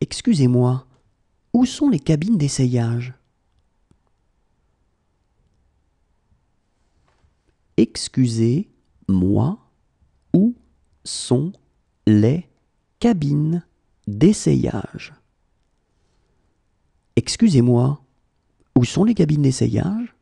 Excusez-moi, où sont les cabines d'essayage ? Excusez-moi, où sont les cabines d'essayage ? Excusez-moi, où sont les cabines d'essayage ?